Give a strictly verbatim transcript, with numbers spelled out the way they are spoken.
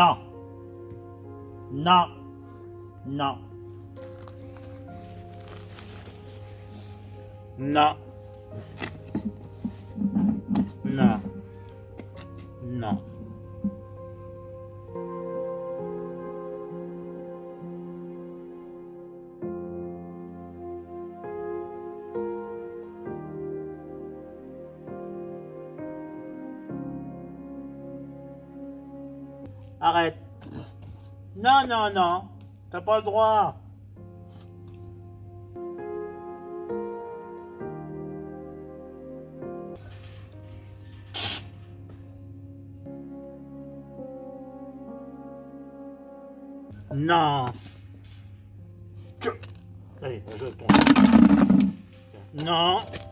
Non. Non. Non. Non. Non. Non. Arrête. Non, non, non. T'as pas le droit. Non. Allez, je tombe. Non.